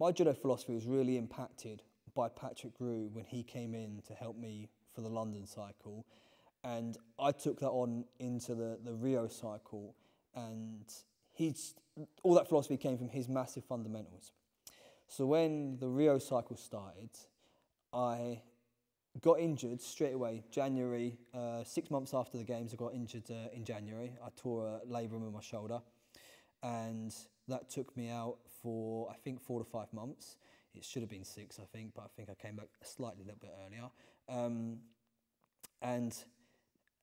My judo philosophy was really impacted by Patrick Grew when he came in to help me for the London cycle, and I took that on into the Rio cycle, and all that philosophy came from his massive fundamentals. So when the Rio cycle started, I got injured straight away, January, 6 months after the games. I got injured in January. I tore a labrum in my shoulder, and that took me out for, I think, 4 to 5 months. It should have been 6, I think, but I think I came back slightly a little bit earlier. And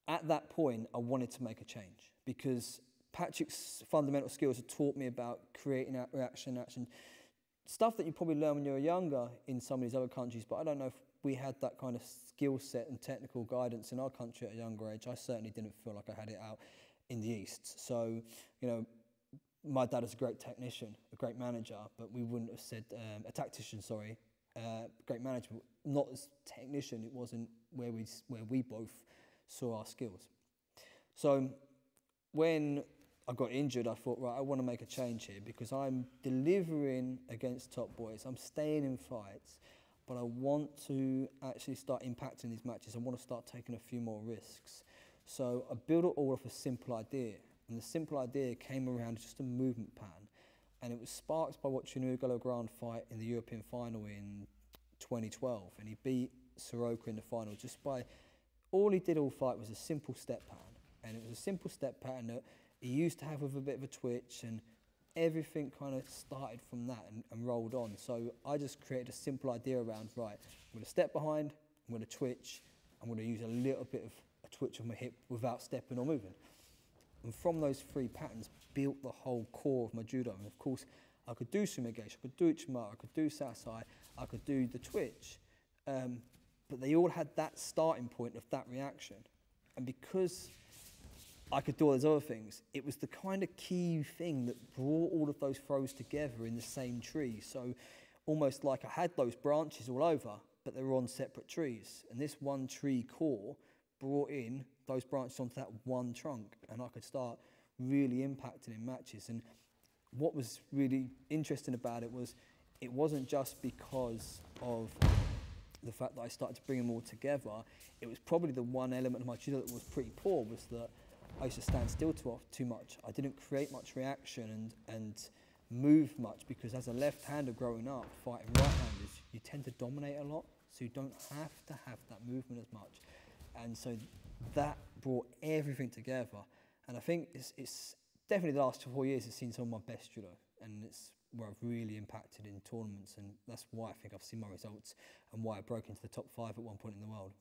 at that point, I wanted to make a change, because Patrick's fundamental skills had taught me about creating reaction, stuff that you probably learn when you're younger in some of these other countries, but I don't know if we had that kind of skill set and technical guidance in our country at a younger age. I certainly didn't feel like I had it out in the East. So, you know, my dad is a great technician, a great manager, but we wouldn't have said, a tactician, sorry, great manager, not as technician. It wasn't where we both saw our skills. So when I got injured, I thought, right, I want to make a change here, because I'm delivering against top boys, I'm staying in fights, but I want to actually start impacting these matches. I want to start taking a few more risks. So I built it all off a simple idea. And the simple idea came around just a movement pattern. And it was sparked by watching Hugo Legrand fight in the European final in 2012. And he beat Soroka in the final just by, all he did all fight was a simple step pattern. And it was a simple step pattern that he used to have with a bit of a twitch, and everything kind of started from that and rolled on. So I just created a simple idea around, right, I'm going to step behind, I'm going to twitch, I'm going to use a little bit of a twitch on my hip without stepping or moving. And from those 3 patterns, built the whole core of my judo. And of course, I could do sumigeshi, I could do uchi mata, I could do sasai, I could do the twitch. But they all had that starting point of that reaction. And because I could do all those other things, it was the kind of key thing that brought all of those throws together in the same tree. So almost like I had those branches all over, but they were on separate trees. And this one tree core brought in those branches onto that one trunk, and I could start really impacting in matches. And what was really interesting about it was, it wasn't just because of the fact that I started to bring them all together. It was probably the one element of my judo that was pretty poor, was that I used to stand still too much. I didn't create much reaction and move much, because as a left-hander growing up, fighting right-handers, you tend to dominate a lot, so you don't have to have that movement as much. And so that brought everything together. And I think it's definitely the last 4 years has seen some of my best judo, and it's where I've really impacted in tournaments, and that's why I think I've seen my results and why I broke into the top 5 at one point in the world.